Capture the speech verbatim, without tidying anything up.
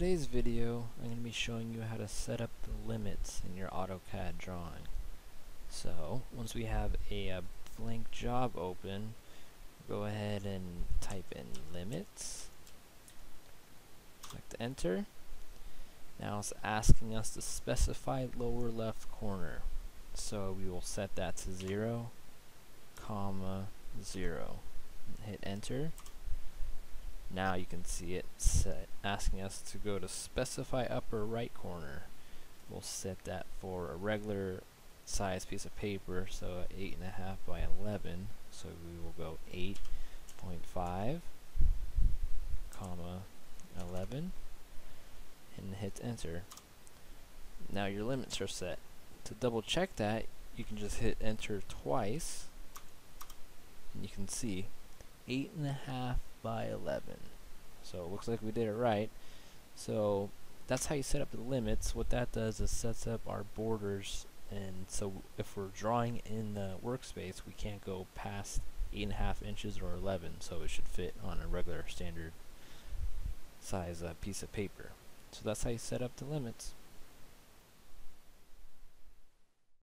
today's video, I'm going to be showing you how to set up the limits in your AutoCAD drawing. So, once we have a, a blank job open, go ahead and type in limits. Select enter. Now it's asking us to specify lower left corner. So we will set that to zero, comma, zero. Hit enter. Now you can see it set, asking us to go to specify upper right corner. We'll set that for a regular size piece of paper, so eight and a half by eleven. So we will go eight point five, comma, eleven, and hit enter. Now your limits are set. To double check that, you can just hit enter twice, and you can see eight and a half by eleven. So it looks like we did it right. So that's how you set up the limits. What that does is sets up our borders, and so if we're drawing in the workspace, we can't go past eight and a half inches or eleven, so it should fit on a regular standard size uh, piece of paper. So that's how you set up the limits.